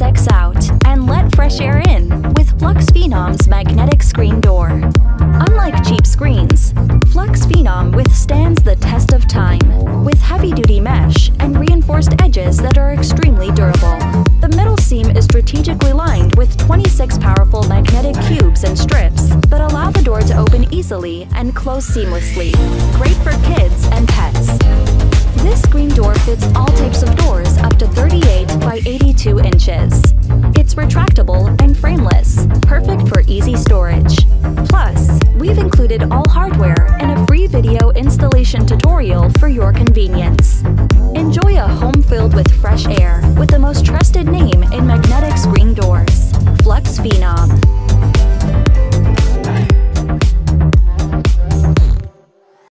insects out and let fresh air in with Flux Phenom's magnetic screen door. Unlike cheap screens, Flux Phenom withstands the test of time with heavy-duty mesh and reinforced edges that are extremely durable. The middle seam is strategically lined with 26 powerful magnetic cubes and strips that allow the door to open easily and close seamlessly. Great for kids and pets. This screen door fits all types of doors up to 38 by 82 inches. It's retractable and frameless, perfect for easy storage. Plus, we've included all hardware in a free video installation tutorial for your convenience. Enjoy a home filled with fresh air.